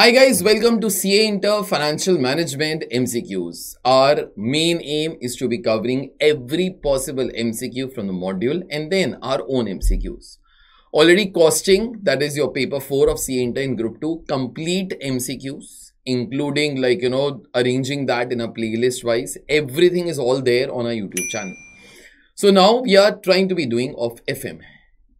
Hi guys, welcome to CA Inter Financial Management MCQs. Our main aim is to be covering every possible MCQ from the module and then our own MCQs. Already costing, that is your paper 4 of CA Inter in group 2, complete MCQs, including arranging that in a playlist wise. Everything is all there on our YouTube channel. So now we are trying to be doing of FM.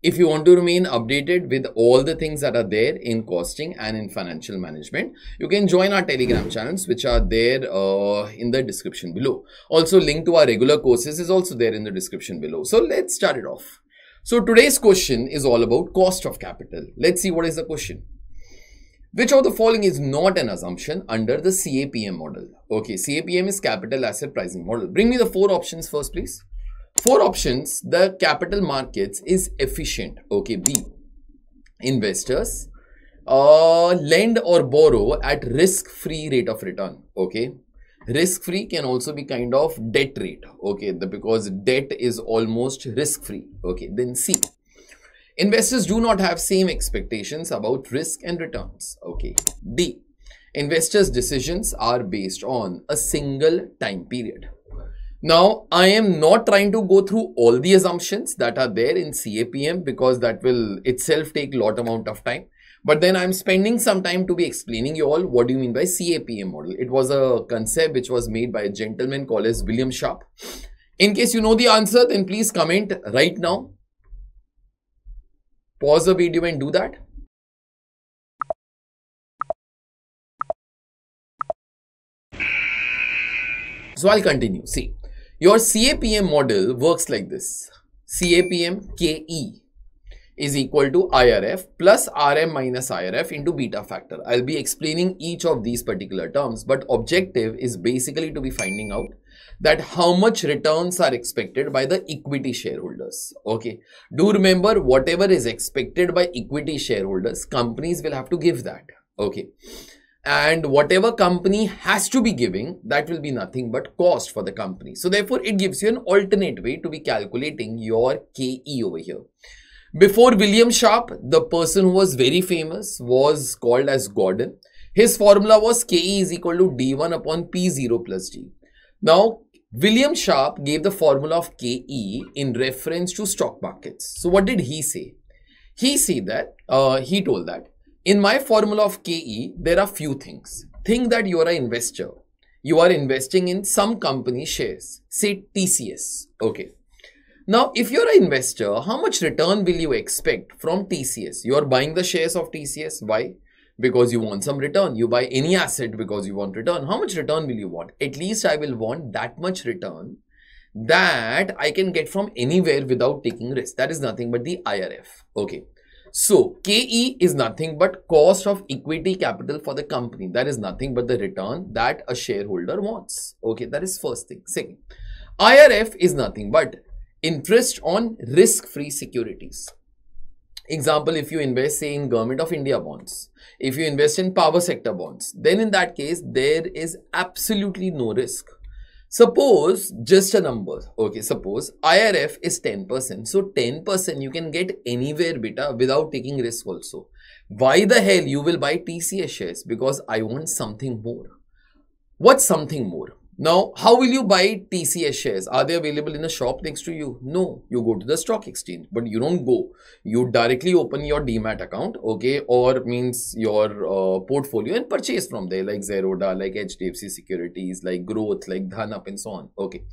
If you want to remain updated with all the things that are there in costing and in financial management, you can join our Telegram channels, which are there in the description below. Also, link to our regular courses is also there in the description below. So let's start it off. So today's question is all about cost of capital. Let's see what is the question. Which of the following is not an assumption under the CAPM model? Okay, CAPM is Capital Asset Pricing Model. Bring me the 4 options first, please. 4 options. The capital markets is efficient. Okay, B, investors lend or borrow at risk-free rate of return. Okay, risk-free can also be kind of debt rate. Okay, because debt is almost risk-free. Okay, then C, investors do not have same expectations about risk and returns. Okay, D, investors' decisions are based on a single time period. Now, I am not trying to go through all the assumptions that are there in CAPM because that will itself take lot amount of time. But then I'm spending some time to be explaining you all what do you mean by CAPM model. It was a concept which was made by a gentleman called as William Sharpe. In case you know the answer, then please comment right now. Pause the video and do that. So I'll continue. See. Your CAPM model works like this. CAPM KE is equal to IRF plus RM minus IRF into beta factor. I'll be explaining each of these particular terms, but objective is basically to be finding out that how much returns are expected by the equity shareholders. Okay. Do remember, whatever is expected by equity shareholders, companies will have to give that. Okay. And whatever company has to be giving, that will be nothing but cost for the company. So therefore, it gives you an alternate way to be calculating your KE over here. Before William Sharpe, the person who was very famous was called as Gordan. His formula was KE is equal to D1 upon P0 plus D. Now, William Sharpe gave the formula of KE in reference to stock markets. So what did he say? He told that. In my formula of KE, there are few things. Think that you are an investor. You are investing in some company shares, say TCS. Okay. Now, if you're an investor, how much return will you expect from TCS? You are buying the shares of TCS. Why? Because you want some return. You buy any asset because you want return. How much return will you want? At least I will want that much return that I can get from anywhere without taking risk. That is nothing but the IRF. Okay. So, KE is nothing but cost of equity capital for the company. That is nothing but the return that a shareholder wants. Okay, that is first thing. Second, IRF is nothing but interest on risk-free securities. Example, if you invest, say, in Government of India bonds, if you invest in power sector bonds, then in that case, there is absolutely no risk. Suppose, just a number, okay, suppose IRF is 10%. So 10% you can get anywhere, beta, without taking risk also. Why the hell you will buy TCS shares? Because I want something more. What's something more? Now, how will you buy TCS shares? Are they available in a shop next to you? No, you go to the stock exchange, but you don't go. You directly open your DMAT account, okay, or means your portfolio and purchase from there, like Zerodha, like HDFC securities, like growth, like Dhanup and so on. Okay.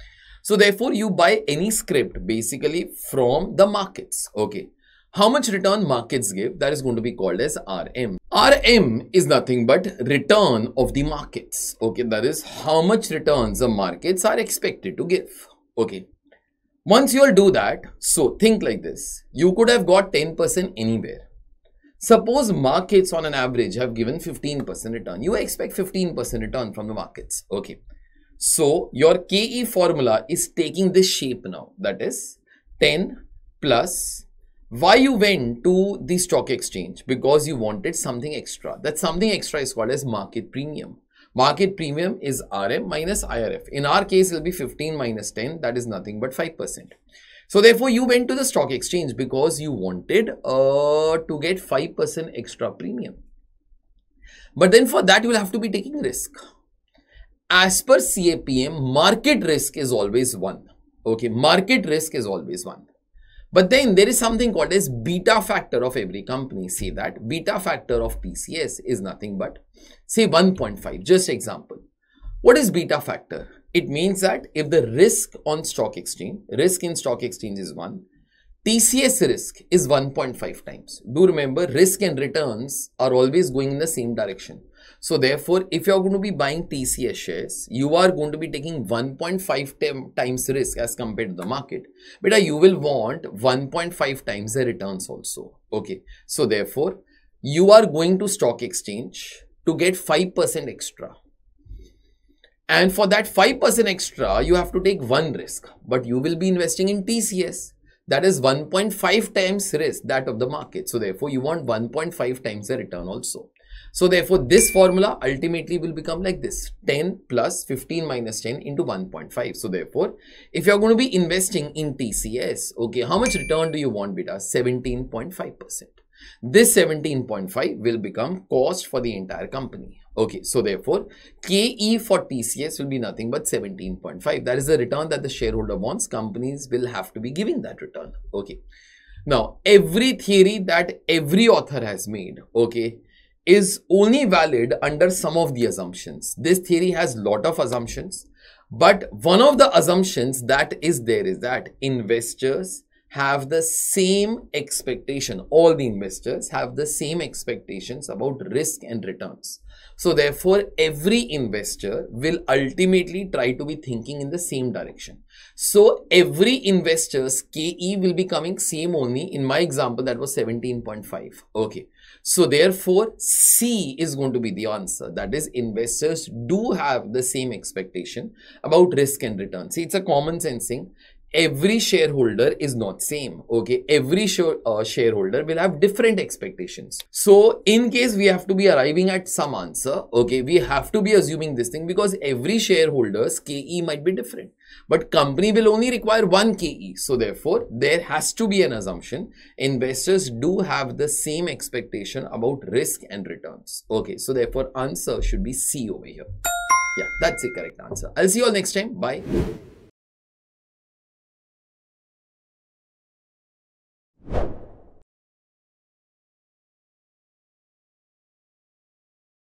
So therefore, you buy any script basically from the markets. Okay. How much return markets give, that is going to be called as RM. RM is nothing but return of the markets. Okay, that is how much returns the markets are expected to give. Okay, once you all do that, so think like this. You could have got 10% anywhere. Suppose markets on an average have given 15% return. You expect 15% return from the markets. Okay, so your KE formula is taking this shape now. That is 10 plus. Why you went to the stock exchange? Because you wanted something extra. That something extra is called as market premium. Market premium is RM minus IRF. In our case, it will be 15 minus 10. That is nothing but 5%. So therefore, you went to the stock exchange because you wanted to get 5% extra premium. But then for that, you will have to be taking risk. As per CAPM, market risk is always one. Okay, market risk is always one. But then there is something called as beta factor of every company. Say that beta factor of TCS is nothing but say 1.5, just example. What is beta factor? It means that if the risk on stock exchange, risk in stock exchange is 1, TCS risk is 1.5 times. Do remember, risk and returns are always going in the same direction. So therefore, if you are going to be buying TCS shares, you are going to be taking 1.5 times risk as compared to the market. But you will want 1.5 times the returns also. Okay. So therefore, you are going to stock exchange to get 5% extra. And for that 5% extra, you have to take one risk. But you will be investing in TCS. That is 1.5 times risk, that of the market. So therefore, you want 1.5 times the return also. So therefore, this formula ultimately will become like this: 10 plus 15 minus 10 into 1.5. So therefore, if you're going to be investing in TCS, okay, how much return do you want, beta? 17.5%. This 17.5 will become cost for the entire company. Okay, so therefore, KE for TCS will be nothing but 17.5. That is the return that the shareholder wants. Companies will have to be giving that return. Okay. Now, every theory that every author has made, okay, is only valid under some of the assumptions. This theory has a lot of assumptions, but one of the assumptions that is there is that investors have the same expectation. All the investors have the same expectations about risk and returns. So therefore, every investor will ultimately try to be thinking in the same direction. So every investor's KE will be coming same only. In my example, that was 17.5. Okay. So therefore, C is going to be the answer. That is, investors do have the same expectation about risk and return. See, it's a common sense thing. Every shareholder is not same. Okay, every shareholder will have different expectations. So in case we have to be arriving at some answer, okay, we have to be assuming this thing, because every shareholder's KE might be different, but company will only require one KE. So therefore, there has to be an assumption. Investors do have the same expectation about risk and returns. Okay, so therefore answer should be C over here. Yeah, that's the correct answer. I'll see you all next time. Bye.